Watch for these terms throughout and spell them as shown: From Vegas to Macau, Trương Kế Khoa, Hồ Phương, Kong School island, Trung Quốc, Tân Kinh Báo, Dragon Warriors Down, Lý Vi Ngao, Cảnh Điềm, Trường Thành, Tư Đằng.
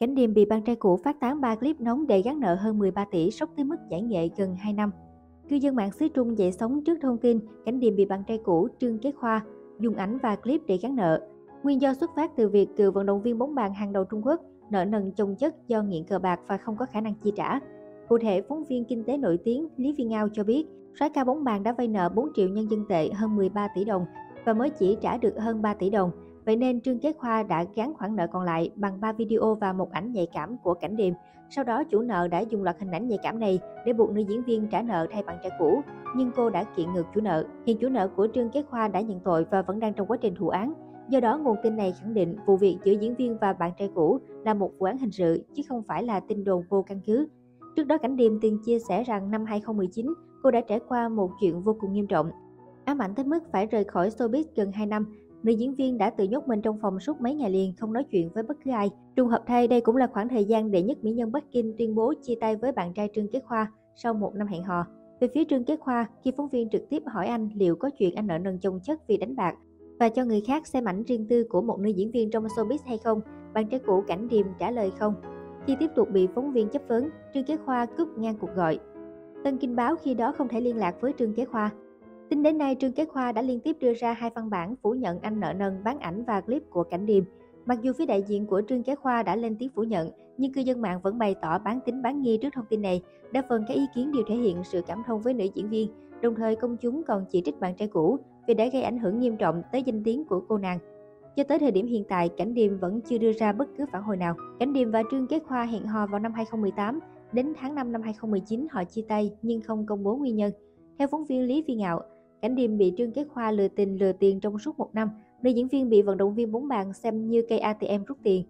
Cảnh Điềm bị bạn trai cũ phát tán 3 clip nóng để gán nợ hơn 13 tỷ, sốc tới mức giải nghệ gần 2 năm. Cư dân mạng xứ Trung dậy sóng trước thông tin Cảnh Điềm bị bạn trai cũ Trương Kế Khoa dùng ảnh và clip để gán nợ. Nguyên do xuất phát từ việc cựu vận động viên bóng bàn hàng đầu Trung Quốc nợ nần chồng chất do nghiện cờ bạc và không có khả năng chi trả. Cụ thể, phóng viên kinh tế nổi tiếng Lý Vi Ngao cho biết, soái ca bóng bàn đã vay nợ 4 triệu nhân dân tệ hơn 13 tỷ đồng và mới chỉ trả được hơn 3 tỷ đồng. Vậy nên Trương Kế Khoa đã gán khoản nợ còn lại bằng 3 video và một ảnh nhạy cảm của Cảnh Điềm. Sau đó, chủ nợ đã dùng loạt hình ảnh nhạy cảm này để buộc nữ diễn viên trả nợ thay bạn trai cũ, nhưng cô đã kiện ngược chủ nợ. Hiện chủ nợ của Trương Kế Khoa đã nhận tội và vẫn đang trong quá trình thụ án. Do đó, nguồn tin này khẳng định vụ việc giữa diễn viên và bạn trai cũ là một vụ án hình sự, chứ không phải là tin đồn vô căn cứ. Trước đó, Cảnh Điềm từng chia sẻ rằng năm 2019, cô đã trải qua một chuyện vô cùng nghiêm trọng, ám ảnh tới mức phải rời khỏi showbiz gần 2 năm. Nữ diễn viên đã tự nhốt mình trong phòng suốt mấy ngày liền, không nói chuyện với bất cứ ai. Trùng hợp thay, đây cũng là khoảng thời gian đệ nhất mỹ nhân Bắc Kinh tuyên bố chia tay với bạn trai Trương Kế Khoa sau 1 năm hẹn hò. Về phía Trương Kế Khoa, khi phóng viên trực tiếp hỏi anh liệu có chuyện anh nợ nần chồng chất vì đánh bạc và cho người khác xem ảnh riêng tư của một nữ diễn viên trong showbiz hay không, bạn trai cũ Cảnh Điềm trả lời không. Khi tiếp tục bị phóng viên chất vấn, Trương Kế Khoa cúp ngang cuộc gọi. Tân Kinh Báo khi đó không thể liên lạc với Trương Kế Khoa. Tính đến nay, Trương Kế Khoa đã liên tiếp đưa ra 2 văn bản phủ nhận anh nợ nần bán ảnh và clip của Cảnh Điềm. Mặc dù phía đại diện của Trương Kế Khoa đã lên tiếng phủ nhận, nhưng cư dân mạng vẫn bày tỏ bán tín bán nghi trước thông tin này. Đa phần các ý kiến đều thể hiện sự cảm thông với nữ diễn viên, đồng thời công chúng còn chỉ trích bạn trai cũ vì đã gây ảnh hưởng nghiêm trọng tới danh tiếng của cô nàng. Cho tới thời điểm hiện tại, Cảnh Điềm vẫn chưa đưa ra bất cứ phản hồi nào. Cảnh Điềm và Trương Kế Khoa hẹn hò vào năm 2018, đến tháng 5 năm 2019 họ chia tay nhưng không công bố nguyên nhân. Theo phóng viên Lý Vi Ngạo, Cảnh Điềm bị Trương Kế Khoa lừa tình lừa tiền trong suốt 1 năm, nơi diễn viên bị vận động viên bóng bàn xem như cây ATM rút tiền.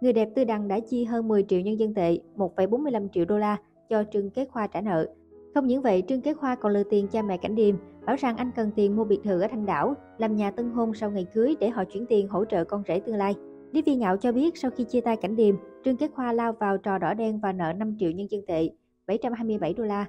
Người đẹp Tư Đằng đã chi hơn 10 triệu nhân dân tệ, 1,45 triệu đô la cho Trương Kế Khoa trả nợ. Không những vậy, Trương Kế Khoa còn lừa tiền cha mẹ Cảnh Điềm, bảo rằng anh cần tiền mua biệt thự ở Thanh Đảo, làm nhà tân hôn sau ngày cưới để họ chuyển tiền hỗ trợ con rể tương lai. Lý Vi Ngạo cho biết sau khi chia tay Cảnh Điềm, Trương Kế Khoa lao vào trò đỏ đen và nợ 5 triệu nhân dân tệ, 727 đô la.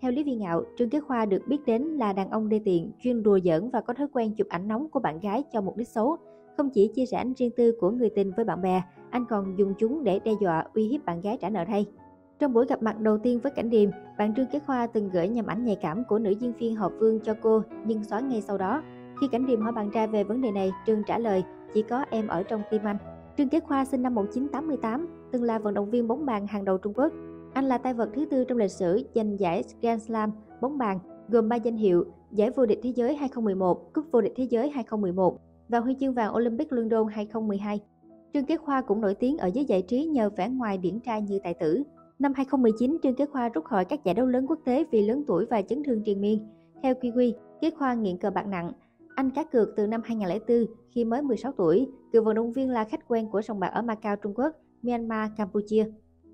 Theo Lý Vi Ngạo, Trương Kế Khoa được biết đến là đàn ông đê tiện, chuyên đùa giỡn và có thói quen chụp ảnh nóng của bạn gái cho mục đích xấu. Không chỉ chia sẻ ảnh riêng tư của người tình với bạn bè, anh còn dùng chúng để đe dọa, uy hiếp bạn gái trả nợ thay. Trong buổi gặp mặt đầu tiên với Cảnh Điềm, bạn Trương Kế Khoa từng gửi nhầm ảnh nhạy cảm của nữ diễn viên Hồ Phương cho cô, nhưng xóa ngay sau đó. Khi Cảnh Điềm hỏi bạn trai về vấn đề này, Trương trả lời, chỉ có em ở trong tim anh. Trương Kế Khoa sinh năm 1988, từng là vận động viên bóng bàn hàng đầu Trung Quốc. Anh là tay vợt thứ 4 trong lịch sử giành giải Grand Slam bóng bàn, gồm 3 danh hiệu: giải vô địch thế giới 2011, cúp vô địch thế giới 2011 và huy chương vàng Olympic London 2012. Trương Kế Khoa cũng nổi tiếng ở giới giải trí nhờ vẻ ngoài điển trai như tài tử. Năm 2019, Trương Kế Khoa rút khỏi các giải đấu lớn quốc tế vì lớn tuổi và chấn thương triền miên. Theo Kiwi, Kế Khoa nghiện cờ bạc nặng. Anh cá cược từ năm 2004 khi mới 16 tuổi. Cựu vận động viên là khách quen của sòng bạc ở Macau, Trung Quốc, Myanmar, Campuchia.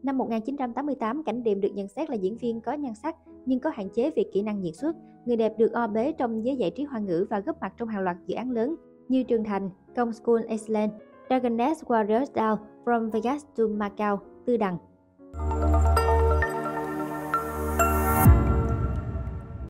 Năm 1988, Cảnh Điềm được nhận xét là diễn viên có nhan sắc nhưng có hạn chế về kỹ năng diễn xuất. Người đẹp được o bế trong giới giải trí Hoa ngữ và góp mặt trong hàng loạt dự án lớn như Trường Thành, Kong School Island, Dragon Warriors Down, From Vegas to Macau, Tư Đằng.